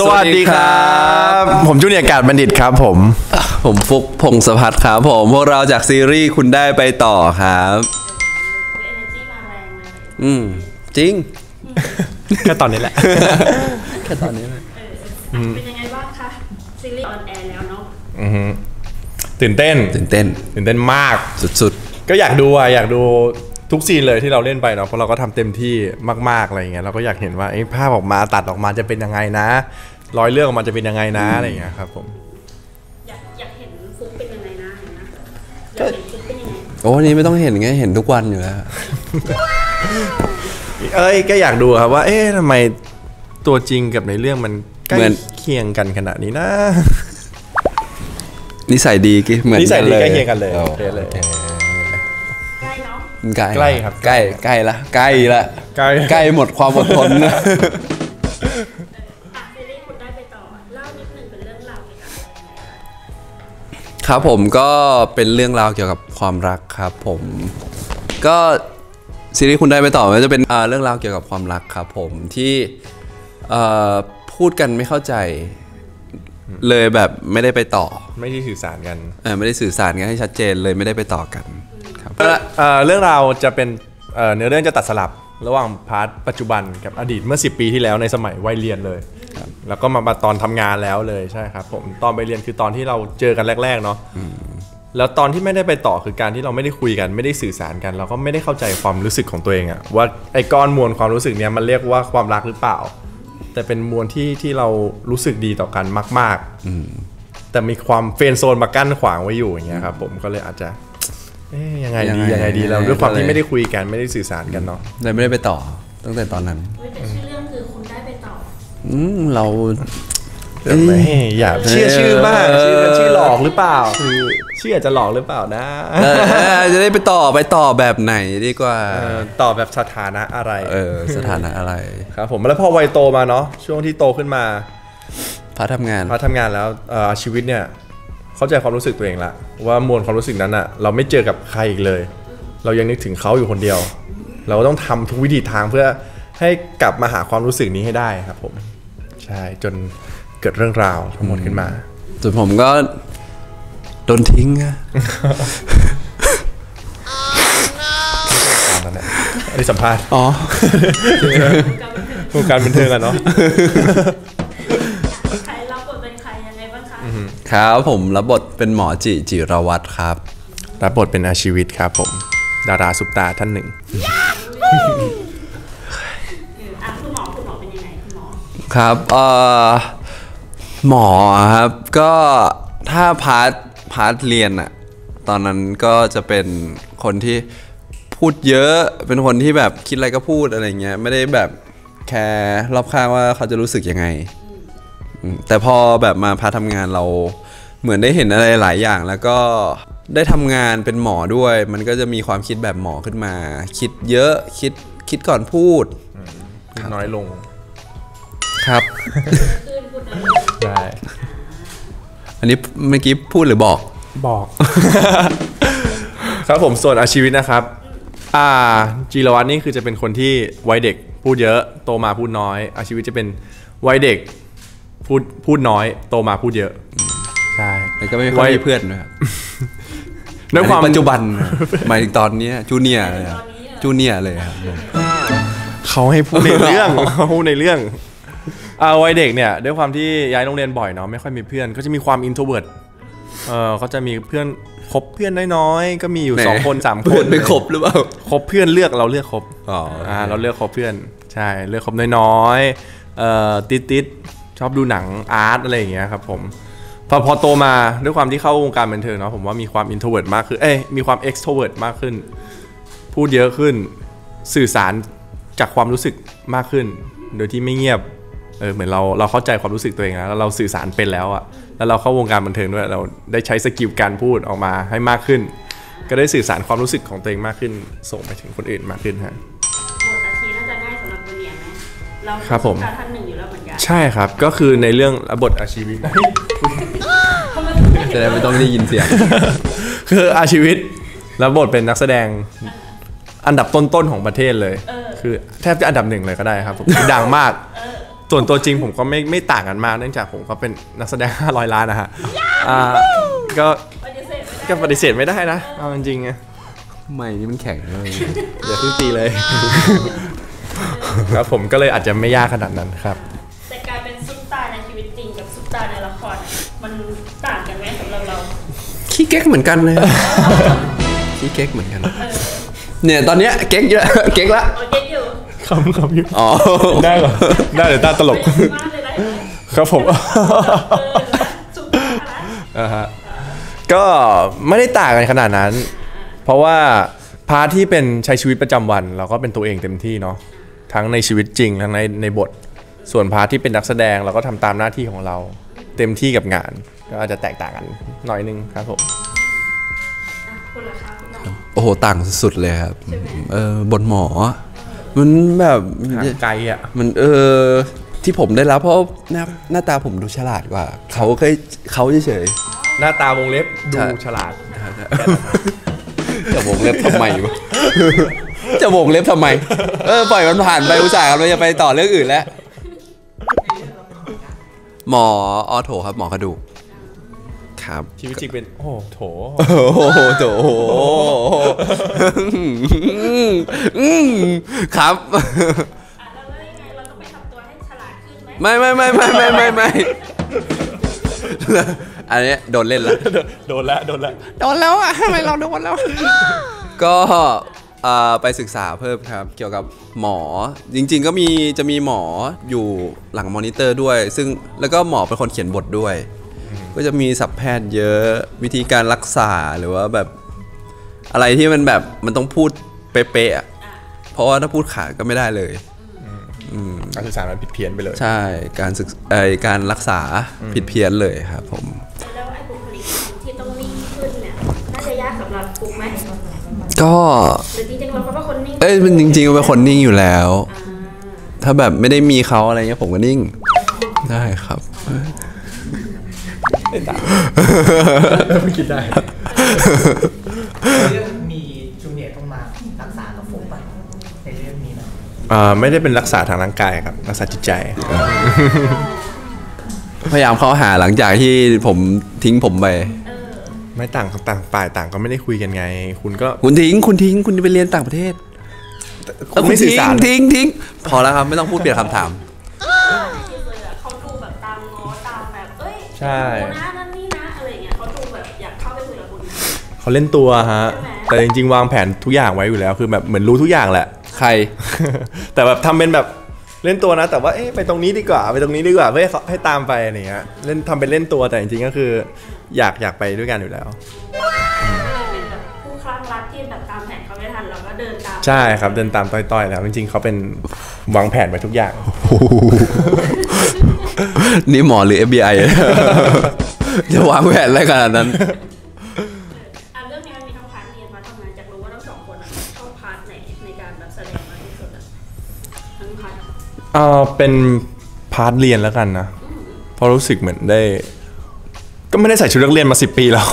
สวัสดีครับผมจูเนียร์กาดบัณฑิตครับผมฟุกพงศพัฒน์ครับผมพวกเราจากซีรีส์คุณได้ไปต่อครับจริงแค่ตอนนี้แหละเป็นยังไงบ้างคะซีรีส์ออนแอร์แล้วเนาะตื่นเต้นมากสุดๆก็อยากดูทุกซีนเลยที่เราเล่นไปเนาะเพราะเราก็ทำเต็มที่มากๆอะไรอย่างเงี้ยเราก็อยากเห็นว่าภาพออกมาตัดออกมาจะเป็นยังไงนะร้อยเรื่องออกมาจะเป็นยังไงนะอะไรอย่างเงี้ยครับผมอยากเห็นฟุกเป็นยังไงนะอยากเห็นฟุกเป็นยังไงโอ้นี่ไม่ต้องเห็นไงเห็นทุกวันอยู่แล้วก็อยากดูครับว่าทำไมตัวจริงกับในเรื่องมันใกล้เคียงกันขนาดนี้นะนิสัยดีเหมือนนิสัยดีใกล้เคียงกันเลยใกล้ครับใกล้หมดความอดทนนะซีรีส์คุณได้ไปต่อเล่านิดนึงเป็นเรื่องราวเกี่ยวกับอะไรครับผมก็เป็นเรื่องราวเกี่ยวกับความรักครับผมก็ซีรีส์คุณได้ไปต่อมันจะเป็นเรื่องราวเกี่ยวกับความรักครับผมที่พูดกันไม่เข้าใจเลยแบบไม่ได้ไปต่อไม่ได้สื่อสารกันไม่ได้สื่อสารกันให้ชัดเจนเลยไม่ได้ไปต่อกันเรื่องราวจะเป็นเนื้อเรื่องจะตัดสลับระหว่างพาร์ทปัจจุบันกับอดีตเมื่อ10 ปีที่แล้วในสมัยวัยเรียนเลยแล้วก็มาตอนทำงานแล้วเลยใช่ครับผมตอนไปเรียนคือตอนที่เราเจอกันแรกๆเนาะแล้วตอนที่ไม่ได้ไปต่อคือการที่เราไม่ได้คุยกันไม่ได้สื่อสารกันเราก็ไม่ได้เข้าใจความรู้สึกของตัวเองอะว่าไอ้ก้อนมวลความรู้สึกเนี้ยมันเรียกว่าความรักหรือเปล่าแต่เป็นมวลที่เรารู้สึกดีต่อกันมากๆแต่มีความเฟรนด์โซนมากั้นขวางไว้อยู่อย่างเงี้ยครับผมก็เลยอาจจะยังไงดีเราด้วยความที่ไม่ได้คุยกันไม่ได้สื่อสารกันเนาะเลยไม่ได้ไปต่อตั้งแต่ตอนนั้นแต่ชื่อเรื่องคือคุณได้ไปต่อเราอย่าชื่อมากชื่อหลอกหรือเปล่าชื่ออาจจะหลอกหรือเปล่านะจะได้ไปต่อแบบไหนดีกว่าต่อแบบสถานะอะไรครับผมแล้วพอวัยโตมาเนาะช่วงที่โตขึ้นมาพาทำงานแล้วชีวิตเนี่ยเข้าใจความรู้สึกตัวเองละว่ามวลความรู้สึกนั้นอะเราไม่เจอกับใครอีกเลยเรายังนึกถึงเขาอยู่คนเดียวเราต้องทำทุกวิธีทางเพื่อให้กลับมาหาความรู้สึกนี้ให้ได้ครับผมใช่จนเกิดเรื่องราวทั้งหมดขึ้นมาส่วนผมก็โดนทิ้งอะอันนี้สัมภาษณ์อ๋อวงการบันเทิงอะเนาะครับผมรับบทเป็นหมอจิรวัตรครับรับบทเป็นอาชีวิตครับผมดาราซุปตาท่านหนึ่งคุณหมอเป็นยังไงคุณหมอครับหมอครับก็ถ้าพาร์ทเรียนอะตอนนั้นก็จะเป็นคนที่พูดเยอะเป็นคนที่แบบคิดอะไรก็พูดอะไรเงี้ยไม่ได้แบบแคร์รอบข้างว่าเขาจะรู้สึกยังไงแต่พอแบบมาพาทำงานเราเหมือนได้เห็นอะไรหลายอย่างแล้วก็ได้ทำงานเป็นหมอด้วยมันก็จะมีความคิดแบบหมอขึ้นมาคิดเยอะคิดก่อนพูดน้อยลงครับได้อันนี้เมื่อกี้พูดหรือบอกครับผมส่วนอาชีวิตนะครับจิรวัตรนี่คือจะเป็นคนที่วัยเด็กพูดเยอะโตมาพูดน้อยอาชีวิตจะเป็นวัยเด็กพูดน้อยโตมาพูดเยอะใช่แล้วก็ไม่ค่อยมีเพื่อนนะครับในความปัจจุบันหมายถึงตอนนี้จูเนียร์เลยครับเขาให้พูดในเรื่องวัยเด็กเนี่ยด้วยความที่ย้ายโรงเรียนบ่อยเนาะไม่ค่อยมีเพื่อนก็จะมีความอินโทรเวิร์ตเขาจะมีเพื่อนคบเพื่อนน้อยๆก็มีอยู่2 คน 3 คนไปคบหรือเปล่าคบเพื่อนเราเลือกคบเราเลือกคบเพื่อนใช่เลือกคบน้อยๆติดชอบดูหนังอาร์ตอะไรอย่างเงี้ยครับผมพอโตมาด้วยความที่เข้าวงการบันเทิงเนาะผมว่ามีความอินโทรเวิร์ตมากขึ้นมีความเอ็กโทรเวิร์ตมากขึ้นพูดเยอะขึ้นสื่อสารจากความรู้สึกมากขึ้นโดยที่ไม่เงียบเหมือนเราเข้าใจความรู้สึกตัวเองแล้วเราสื่อสารเป็นแล้วอะแล้วเราเข้าวงการบันเทิงด้วยเราได้ใช้สกิลการพูดออกมาให้มากขึ้นก็ได้สื่อสารความรู้สึกของตัวเองมากขึ้นส่งไปถึงคนอื่นมากขึ้นฮะบทอาชีพน่าจะได้สำหรับคนเรียนไหมเราครับผมใช่ครับก็คือในเรื่องบทอาชีวิตจะได้ไม่ต้องได้ยินเสียงคืออาชีวิตแล้วบทเป็นนักแสดงอันดับต้นๆของประเทศเลยคือแทบจะอันดับ 1เลยก็ได้ครับผมดังมาก ส่วนตัวจริงผมก็ไม่ต่างกันมากเนื่องจากผมก็เป็นนักแสดง500ล้านนะฮะก็ปฏิเสธไม่ได้นะเอาจริงไงไม่นี่มันแข็งเลยอย่าพึ่งตีเลยครับผมก็เลยอาจจะไม่ยากขนาดนั้นครับแต่การเป็นซุปตาในชีวิตจริงกับซุปตาในละครมันต่างกันไหมสำหรับเราขี้เก๊กเหมือนกันเลยขี้เก๊กเหมือนกันเนี่ยตอนเนี้ยเก๊กเยอะเก๊กละคำอยู่อ๋อได้เหรอได้เดี๋ยวตาตลกครับผมก็ไม่ได้ต่างกันขนาดนั้นเพราะว่าพาร์ทที่เป็นใช้ชีวิตประจำวันเราก็เป็นตัวเองเต็มที่เนาะทั้งในชีวิตจริงทั้งในบทส่วนพาร์ทที่เป็นนักแสดงเราก็ทำตามหน้าที่ของเราเต็มที่กับงานก็อาจจะแตกต่างกันหน่อยนึงครับผมโอ้โหต่างสุดเลยครับบทหมอมันแบบไกลอ่ะมันที่ผมได้รับเพราะหน้าตาผมดูฉลาดกว่าเขาเฉยๆหน้าตาวงเล็บดูฉลาดจะวงเล็บทำไมวะจะวงเล็บทำไมปล่อยมันผ่านไปอุตส่าห์เราจะไปต่อเรื่องอื่นแล้วหมอออโถครับหมอกระดูกครับชีวิตจริงเป็นโอ้โถครับเราต้องไปทำตัวให้ฉลาดขึ้นไหมไม่อันนี้โดนเล่นแล้วโดนแล้วอ่ะทำไมเราโดนแล้วก็ไปศึกษาเพิ่มครับเกี่ยวกับหมอจริงๆก็จะมีหมออยู่หลังมอนิเตอร์ด้วยซึ่งแล้วก็หมอเป็นคนเขียนบทด้วยก็จะมีศัพท์แพทย์เยอะวิธีการรักษาหรือว่าแบบอะไรที่มันแบบมันต้องพูดเป๊ะๆเพราะว่าถ้าพูดขาดก็ไม่ได้เลยการศึกษามันผิดเพี้ยนไปเลยใช่การรักษาผิดเพี้ยนเลยครับผมแล้วไอ้บุคลิกที่ต้องนิ่งขึ้นเนี่ยน่าจะยากสำหรับปุ๊กไหมก็จริงๆเราเป็นคนนิ่งมันจริงๆเป็นคนนิ่งอยู่แล้วถ้าแบบไม่ได้มีเขาอะไรเงี้ยผมก็นิ่งได้ครับไม่ต่างไม่คิดได้เรื่องมีจูเนียร์ต้องมารักษากับผมป่ะในเรื่องนี้นะไม่ได้เป็นรักษาทางร่างกายครับรักษาจิตใจพยายามเข้าหาหลังจากที่ผมทิ้งผมไปไม่ต่างต่างฝ่ายต่างก็ไม่ได้คุยกันไงคุณทิ้งคุณไปเรียนต่างประเทศคุณไม่สื่อสารทิ้งพอแล้วครับไม่ต้องพูดเปลี่ยนคำถามเขาดูแบบตามง้อตามแบบเอ้ยใช่นั่นนี่นะอะไรอย่างเงี้ยเขาดูแบบอยากเข้าไปคุยกับคุณเขาเล่นตัวฮะแต่จริงๆวางแผนทุกอย่างไว้อยู่แล้วคือแบบเหมือนรู้ทุกอย่างแหละใครแต่แบบทำเป็นแบบเล่นตัวนะแต่ว่าเอ๊ะไปตรงนี้ดีกว่าเพื่อให้ตามไปอะไรเงี้ยเล่นทำเป็นเล่นตัวแต่จริงๆก็คืออยากไปด้วยกันอยู่แล้วเป็นแบบผู้คลั่งรักที่แบบตามแผนเขาไม่ทันเราก็เดินตามใช่ครับเดินตามต้อยๆแล้วจริงๆเขาเป็นวางแผนไว้ทุกอย่างนี่หมอหรือ FBI จะวางแผนอะไรขนาดนั้นเรื่องนี้มันมีทั้งพาร์ทเรียนมาทำงานอยากรู้ว่าทั้งสองคนชอบพาร์ทไหนในการรับแสดงมากที่สุดทั้งพาร์ทเป็นพาร์ทเรียนแล้วกันนะเพราะรู้สึกเหมือนได้ก็ไม่ได้ใส่ชุดนักเรียนมา10ปีแล้ว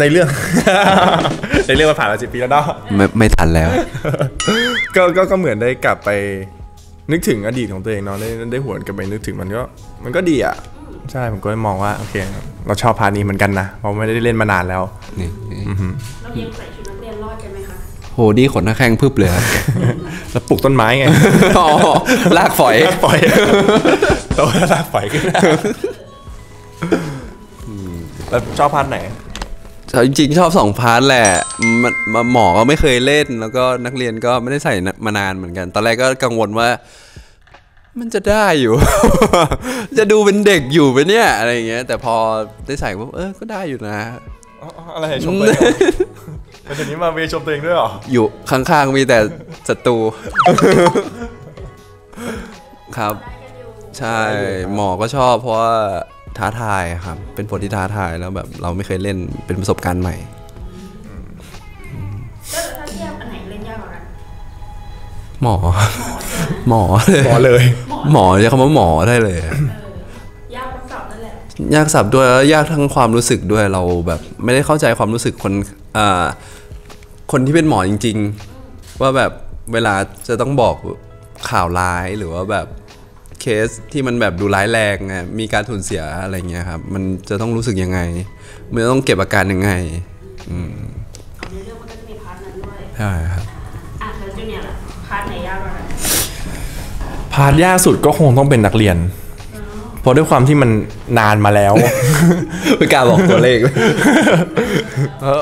ในเรื่องมาผ่านมา10ปีแล้วเนาะไม่ทันแล้วก็เหมือนได้กลับไปนึกถึงอดีตของตัวเองเนาะได้หวนกลับไปนึกถึงมันก็ดีอ่ะใช่ผมก็มองว่าโอเคเราชอบพาร์ทนี้เหมือนกันนะเพราะไม่ได้เล่นมานานแล้วนี่เรายังใส่ชุดนักเรียนรอดกันไหมคะโหนี่ขนหน้าแข้งพึบเลยแล้วปลูกต้นไม้ไงอ๋อลากฝอยโตแล้วลากฝอยขึ้นแล้วชอบพาร์ทไหนจริงๆชอบสองพาร์ทแหละหมอก็ไม่เคยเล่นแล้วก็นักเรียนก็ไม่ได้ใส่มานานเหมือนกันตอนแรกก็กังวลว่ามันจะได้อยู่ จะดูเป็นเด็กอยู่ไปเนี่ยอะไรอย่างเงี้ยแต่พอได้ใส่ปุ๊บก็ได้อยู่นะอะไรชมตัวเองวันนี้มาเวชมตัวเองด้วยหรออยู่ข้างๆมีแต่ศัตรูครับใช่หมอก็ชอบเพราะว่าท้าทายครับเป็นผลที่ท้าทายแล้วแบบเราไม่เคยเล่นเป็นประสบการณ์ใหม่แล้วถ้าเทียบอันไหนเล่นยากกว่ากันหมอเลยหมอจะคำว่าหมอได้เลยยากสับนั่นแหละยากสับด้วยแล้วยากทั้งความรู้สึกด้วยเราแบบไม่ได้เข้าใจความรู้สึกคนที่เป็นหมอจริงๆว่าแบบเวลาจะต้องบอก ข่าวร้ายหรือว่าแบบเคสที่มันแบบดูร้ายแรงมีการสูญเสียอะไรเงี้ยครับมันจะต้องรู้สึกยังไงมันต้องเก็บอาการยังไงเอาในเรื่องมันก็จะมีพาร์ทนั้นด้วยใช่ครับอ่ะแล้วจูเนียร์ล่ะพาร์ทไหนยากกว่ากันพาร์ทยากสุดก็คงต้องเป็นนักเรียนเพราะด้วยความที่มันนานมาแล้วไม่กล้าบอกตัวเลข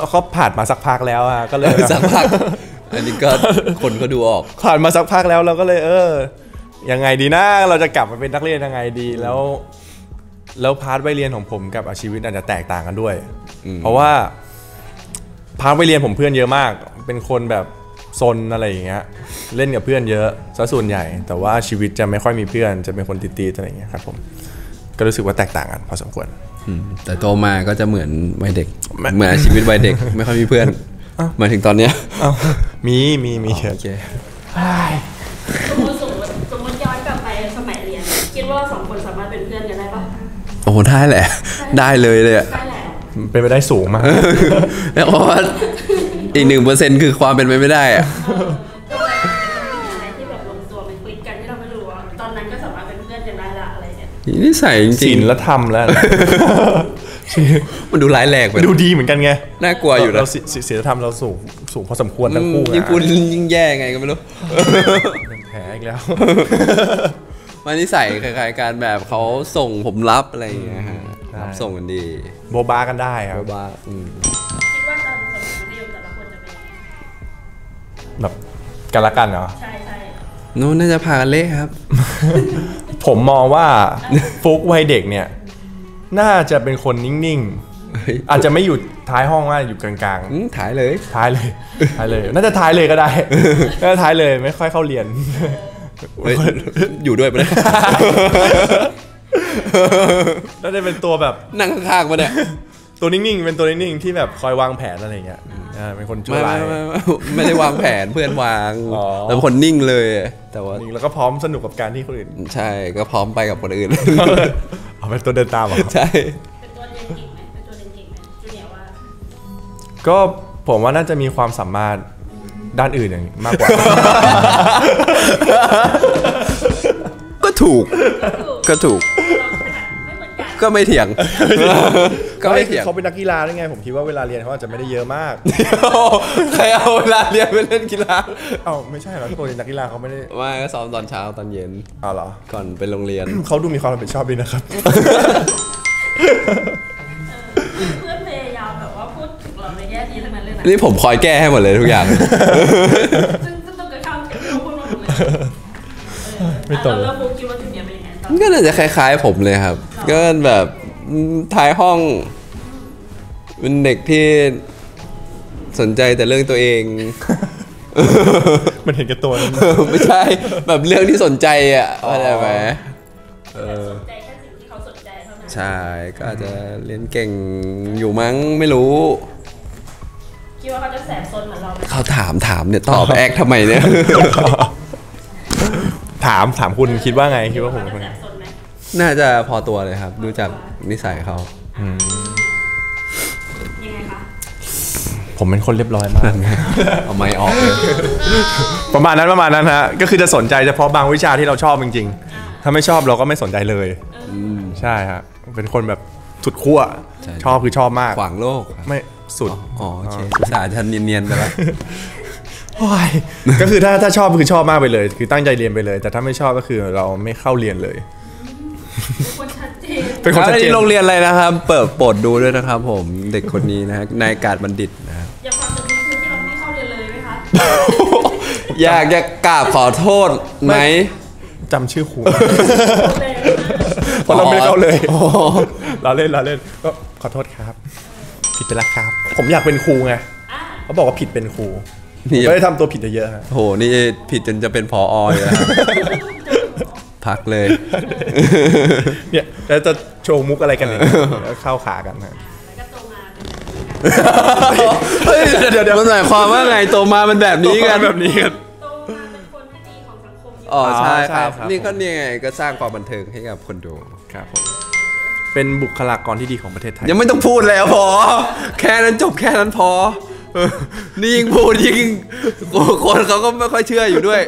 เขาผ่านมาสักพักแล้วอ่ะก็เลยสักพักอันนี้ก็คนก็ดูออกผ่านมาสักพักแล้วเราก็เลยยังไงดีนะเราจะกลับมาเป็นนักเรียนยังไงดีแล้วพาร์ทวัยเรียนของผมกับชีวิตอาจจะแตกต่างกันด้วยเพราะว่าพาร์ทวัยเรียนผมเพื่อนเยอะมากเป็นคนแบบซนอะไรอย่างเงี้ยเล่นกับเพื่อนเยอะซะส่วนใหญ่แต่ว่าชีวิตจะไม่ค่อยมีเพื่อนจะเป็นคนติดๆอะไรอย่างเงี้ยครับผมก็รู้สึกว่าแตกต่างกันพอสมควรแต่โตมาก็จะเหมือนวัยเด็กเหมือนชีวิตวัยเด็กไม่ค่อยมีเพื่อนมาถึงตอนเนี้ยมีโอเคสมมติย้อนกลับไปสมัยเรียนคิดว่าเราสองคนสามารถเป็นเพื่อนกันได้ปะโอ้ได้แหละได้เลยเลยอ่ะเป็นไปได้สูงมากแล้วอ๋ออีก 1% คือความเป็นไปไม่ได้อะที่แบบลงตัวไปคุยกันที่เราไม่รู้ตอนนั้นก็สามารถเป็นเพื่อนกันได้ละอะไรเนี่ยนี่ใส่จริงศีลและธรรมแล้วมันดูร้ายแรงไปดูดีเหมือนกันไงน่ากลัวอยู่นะเราศีลธรรมเราสูงพอสมควรทั้งคู่ยิ่งพูดยิ่งแย่ไงก็ไม่รู้แพ้อีกแล้วมันนิสัยคล้ายๆการแบบเขาส่งผมรับอะไรอย่างเงี้ยครับส่งกันดีโบบากันได้ครับโบบาแบบกันละกันเหรอใช่นู้นน่าจะพากันเละครับ ผมมองว่า ฟุกวัยเด็กเนี่ยน่าจะเป็นคนนิ่งๆ อาจจะไม่อยู่ท้ายห้องว่าอยู่กลางๆท้ายเลยน่าจะท้ายเลยก็ได้น่าจะท้ายเลยไม่ค่อยเข้าเรียน อยู่ด้วยปะเนี่ย น่าจะเป็นตัวแบบนั่งข้างๆปะเนี่ยตัวนิ่งๆเป็นตัวนิ่งๆที่แบบคอยวางแผนอะไรอย่างเงี้ยเป็นคนชั่วร้ายไม่ได้วางแผน เพื่อนวางแล้วคนนิ่งเลยแต่ว่านิ่งแล้วก็พร้อมสนุกกับการที่คนอื่นใช่ก็พร้อมไปกับคนอื่น เอาเป็นตัวเดินตามเหรอใช่เป็นตัวเดินเก่งไหมจูเนียร์ว่าก็ผมว่าน่าจะมีความสามารถด้านอื่นอย่างมากกว่าก็ถูกก็ไม่เถียงเขาเป็นนักกีฬาได้ไงผมคิดว่าเวลาเรียนเขาอาจจะไม่ได้เยอะมากใครเอาเวลาเรียนไปเล่นกีฬาเอาไม่ใช่หรอกตัวนักกีฬาเขาไม่ได้ไม่ก็ซ้อมตอนเช้าตอนเย็นเอาเหรอก่อนไปโรงเรียนเขาดูมีความรับผิดชอบดีนะครับเพื่อนพยายามแบบว่าพูดถึงเราในแง่ดีทั้งนั้นเลยนะนี่ผมคอยแก้ให้หมดเลยทุกอย่างซึ่งต้องกระทำที่เราพูดมาหมดเลยตอนเราพูดคิดว่าถึงยังไงก็น่าจะคล้ายๆผมเลยครับก็แบบท้ายห้องเป็นเด็กที่สนใจแต่เรื่องตัวเองมันเห็นกับตัวไม่ใช่แบบเรื่องที่สนใจอ่ะเข้าใจไหมสนใจแค่สิ่งที่เขาสนใจเท่านั้นใช่ก็อาจจะเรียนเก่งอยู่มั้งไม่รู้คิดว่าเขาจะแสบซนเหมือนเราไหมเขาถามเนี่ยตอบแอกทำไมเนี่ยถามคุณคิดว่าไงคิดว่าผมเป็นคนน่าจะพอตัวเลยครับดูจากนิสัยเขายังไงคะผมเป็นคนเรียบร้อยมากเอาไม้ออกเลยประมาณนั้นฮะก็คือจะสนใจเฉพาะบางวิชาที่เราชอบจริงๆถ้าไม่ชอบเราก็ไม่สนใจเลยใช่ฮะเป็นคนแบบสุดขั้วชอบคือชอบมากขวางโลกไม่สุดอ๋อโอเคศึกษาชั้นเนียนๆไปแล้วก็คือถ้าชอบคือชอบมากไปเลยคือตั้งใจเรียนไปเลยแต่ถ้าไม่ชอบก็คือเราไม่เข้าเรียนเลยเป็นคนชัดเจนที่โรงเรียนอะไรนะครับเปิดโปรดดูด้วยนะครับผมเด็กคนนี้นะฮะนายกาดบัณฑิตนะครับอย่าฟังจากคุณครูที่เราไม่เข้าเรียนเลยไหมคะอยากกราบขอโทษไหมจำชื่อครูเพราะเราไม่เข้าเลยเราเล่นก็ขอโทษครับผิดไปแล้วครับผมอยากเป็นครูไงเขาบอกว่าผิดเป็นครูไม่ได้ทำตัวผิดเยอะฮะโหนี่ผิดจนจะเป็นผอ.เลยนะพักเลยเนี่ยแล้วจะโชว์มุกอะไรกันเนี่ยเข้าขากันนะเดี๋ยวมันหมายความว่าไงโตมามันแบบนี้กันโตมาเป็นคนที่ดีของสังคมอ๋อใช่ครับนี่ก็เนี่ยไงก็สร้างความบันเทิงให้กับคนดูครับผมเป็นบุคลากรที่ดีของประเทศไทยยังไม่ต้องพูดแล้วพอแค่นั้นจบแค่นั้นพอนี่ยิ่งพูดยิ่งคนเขาก็ไม่ค่อยเชื่ออยู่ด้วย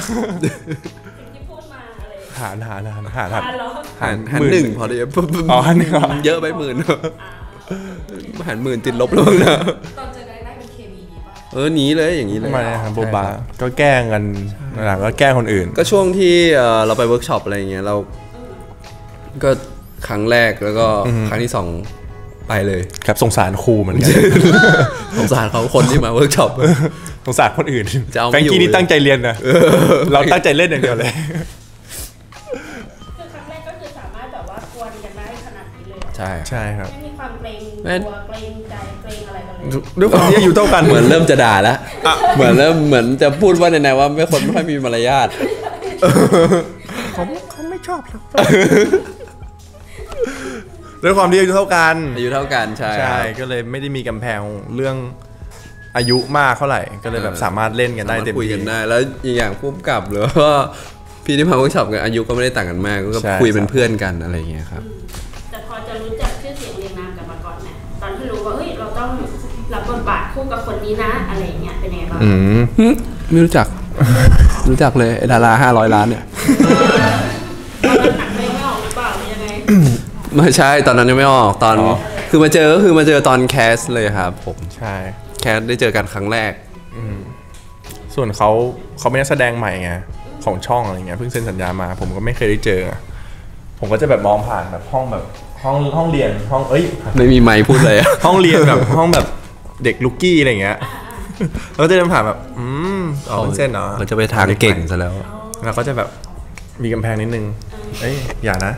สิ่งที่พูดมาอะไรหารหนึ่งพอดีอ๋อหนึ่งเยอะไป10,00010,000ติดลบแล้วนะตอนเจอได้เป็นเคมีดีป่ะหนีเลยอย่างนี้เลยมาครับโบบาก็แกล้งกันหลังก็แกล้งคนอื่นก็ช่วงที่เราไปเวิร์กช็อปอะไรอย่างเงี้ยเราก็ครั้งแรกแล้วก็ครั้งที่2ไปเลยครับสงสารครูเหมือนกันสงสารเขาคนที่มาเวิร์กช็อปสงสารคนอื่นแฟนกี้นี่ตั้งใจเรียนนะเราตั้งใจเล่นอย่างเดียวเลยคือครั้งแรกก็คือสามารถแบบว่ากลัวกันได้ขนาดนี้เลยใช่ครับไม่มีความเกรงกลัวเกรงใจเกรงอะไรกันเลยด้วยความที่อายุเท่ากันเหมือนเริ่มจะด่าแล้วเหมือนจะพูดว่าในว่าไม่คนไม่ค่อยมีมารยาทเขาไม่ชอบหรอกด้วยความที่อายุเท่ากันใช่ก็เลยไม่ได้มีกำแพงเรื่องอายุมากเท่าไหร่ก็เลยแบบสามารถเล่นกันได้เต็มที่คุยกันได้แล้วอย่างผู้กำกับหรือว่าพี่ที่มาเวิร์กช็อปกันอายุก็ไม่ได้ต่างกันมากก็คุยเป็นเพื่อนกันอะไรอย่างเงี้ยครับแต่พอจะรู้จักชื่อเสียงเรียงนามกันมาก่อนเนี่ยตอนที่รู้ว่าเฮ้ยเราต้องรับบทบาทคู่กับคนนี้นะอะไรอย่างเงี้ยเป็นไงบ้างไม่รู้จักเลยดารา500 ล้านเนี่ยไม่ใช่ตอนนั้นยังไม่ออกตอนคือมาเจอตอนแคสเลยครับผมใช่แคสได้เจอกันครั้งแรกส่วนเขาเป็นนักแสดงใหม่ไงของช่องอะไรเงี้ยเพิ่งเซ็นสัญญามาผมก็ไม่เคยได้เจอผมก็จะแบบมองผ่านแบบห้องเรียนห้องไม่มีไมค์พูดเลยห้องเรียนแบบห้องแบบเด็กลูกกี้อะไรเงี้ยเราจะเดินผ่านแบบออกเส้นเนาะเราจะไปทางเก่งซะแล้วเราก็จะแบบมีกำแพงนิดนึงอย่านะ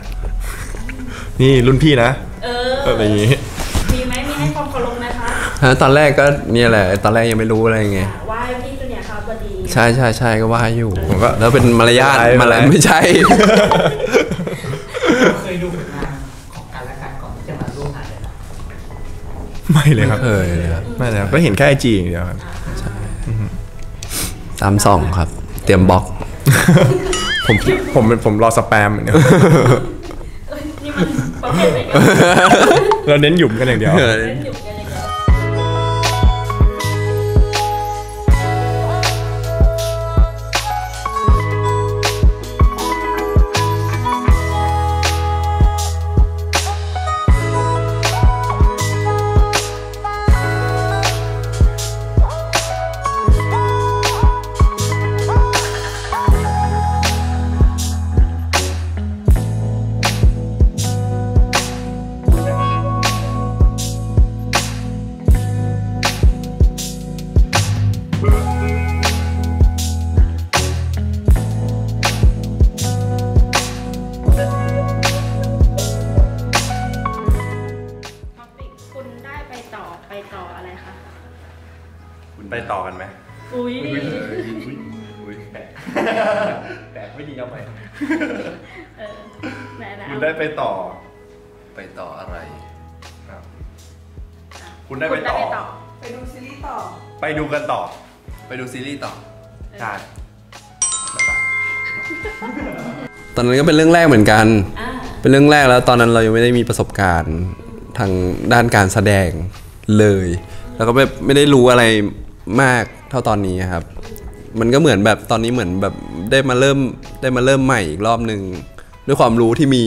นี่รุ่นพี่นะอะไรอย่างงี้มีไหมมีให้ความเคารพนะคะตอนแรกก็เนี่ยแหละตอนแรกยังไม่รู้อะไรไงว่าพี่ตัวเนี่ยครับพอดีใช่ก็ว่าอยู่ผมก็แล้วเป็นมารยาทมาแล้วไม่ใช่เคยดูผลงานของการละกันก่อนที่จะมาร่วมงานเลยไม่เลยครับไม่เลยก็เห็นแค่ไอจีอย่างเดียวครับใช่ตามส่องครับเตรียมบล็อกผมรอสแปมเนี่ยเราเน้นหยุ่มกันอย่างเดียวตอนนั้นก็เป็นเรื่องแรกเหมือนกันเป็นเรื่องแรกแล้วตอนนั้นเรายังไม่ได้มีประสบการณ์ทางด้านการแสดงเลยแล้วก็ไม่ได้รู้อะไรมากเท่าตอนนี้ครับมันก็เหมือนแบบตอนนี้เหมือนแบบได้มาเริ่มใหม่อีกรอบหนึ่งด้วยความรู้ที่มี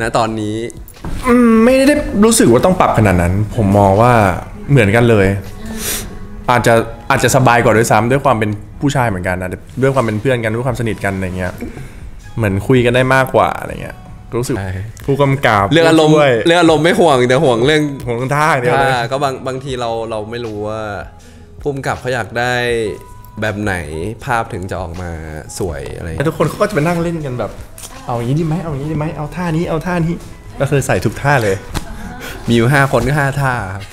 นะตอนนี้ไม่ได้รู้สึกว่าต้องปรับขนาดนั้นผมมองว่าเหมือนกันเลยอาจจะสบายกว่าด้วยซ้ำด้วยความเป็นผู้ชายเหมือนกันนะด้วยความเป็นเพื่อนกันด้วยความสนิทกันอะไรเงี้ยเหมือนคุยกันได้มากกว่าอะไรเงี้ยรู้สึกผู้กำกับเรื่องอารมณ์ไม่ห่วงแต่ห่วงเรื่องท่าเนี่ยก็บางทีเราไม่รู้ว่าผู้กำกับเขาอยากได้แบบไหนภาพถึงจะออกมาสวยอะไรทุกคนเขาก็จะไปนั่งเล่นกันแบบเอาอย่างนี้ดีไหมเอาอย่างนี้ดีไหมเอาท่านี้ก็คือใส่ทุกท่าเลยมีอยู่5 คนก็5 ท่าครับ